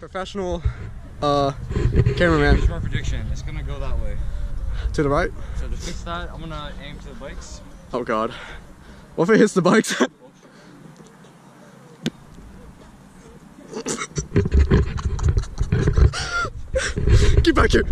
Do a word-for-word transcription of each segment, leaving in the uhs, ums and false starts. Professional uh, cameraman. Here's my prediction. It's gonna go that way. To the right? So to fix that, I'm gonna aim to the bikes. Oh god. What if it hits the bikes? Get back here!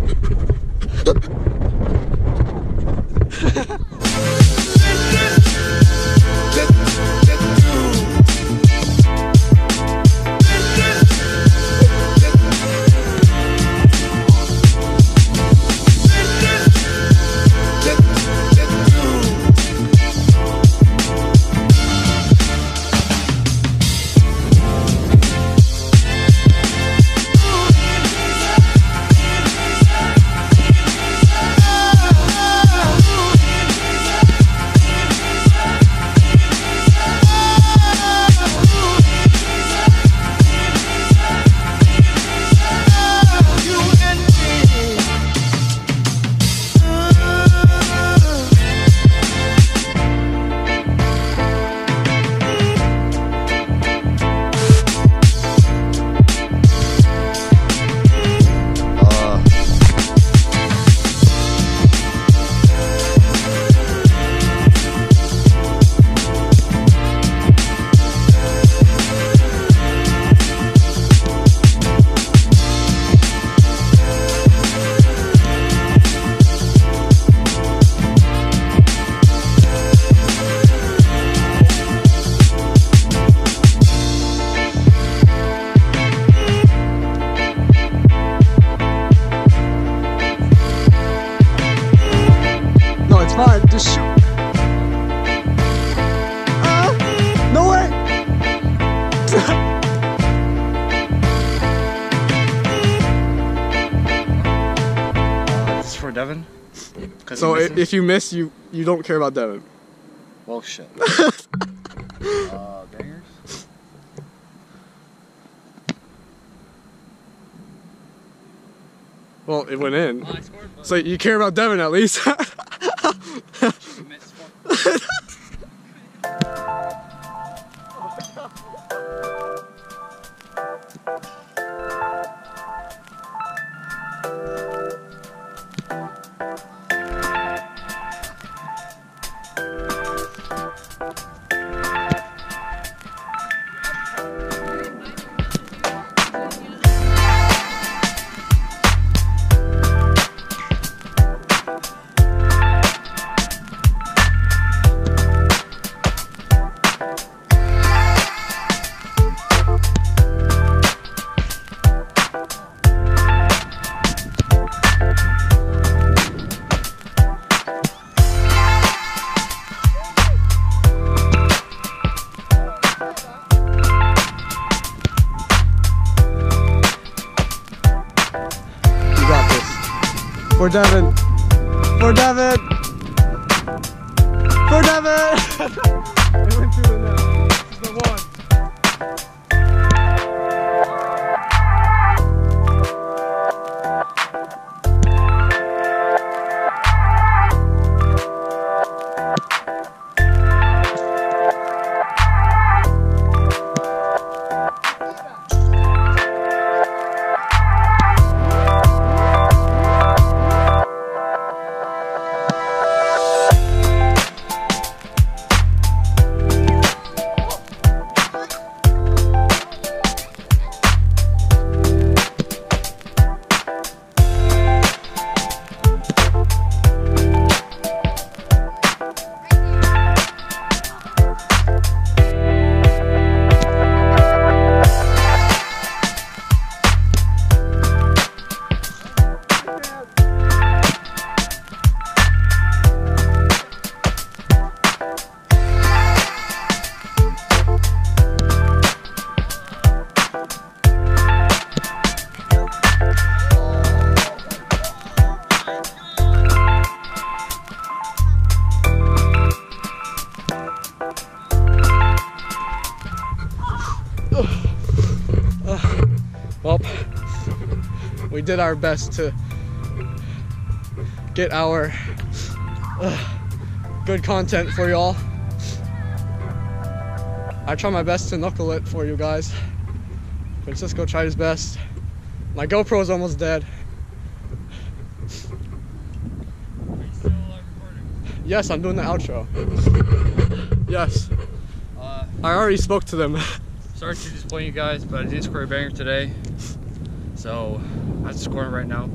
Devin? So if you miss, you you don't care about Devin. Well, shit. uh, bangers? Well, it went in. Well, scored, so you care about Devin at least. For Devin. For Devin. For Devin. It went through the net. It's the one. Well, we did our best to get our uh, good content for y'all. I try my best to knuckle it for you guys. Francisco tried his best. My GoPro is almost dead. Are you still recording? Yes, I'm doing the outro. Yes. Uh, I already spoke to them. Sorry to disappoint you guys, but I did score a banger today. So, I'm scoring right now.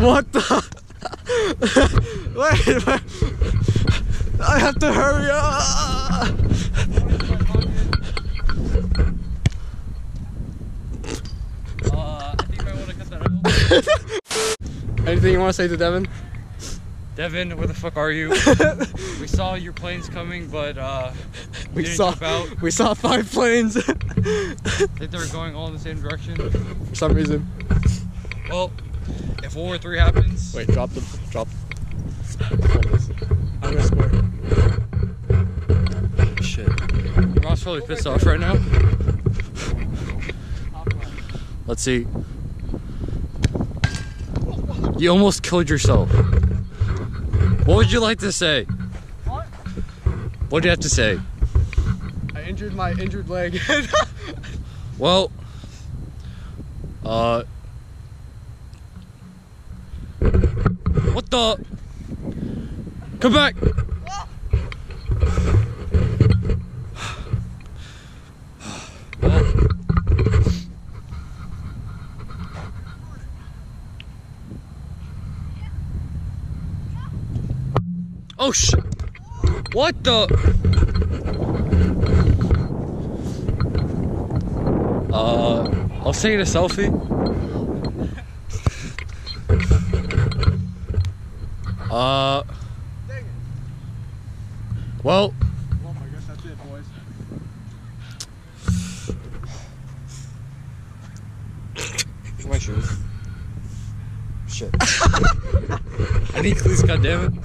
What the? Wait, wait, I have to hurry up. Uh, I think I want to cut that out. Anything you want to say to Devin? Devin, where the fuck are you? We saw your planes coming, but uh, we saw out. we saw five planes. I think they were going all in the same direction for some reason. Well, if World War Three happens, wait, drop them, drop. I'm gonna score. Shit, Ross really pissed off right now. Let's see. You almost killed yourself. What would you like to say? What? What do you have to say? I injured my injured leg. Well, uh, what the? Come back! Oh shit! What the? Uh, I'll send you a selfie. Uh. Dang it. Well. Well, I guess that's it, boys. My shoes. Shit. I need clues, goddammit.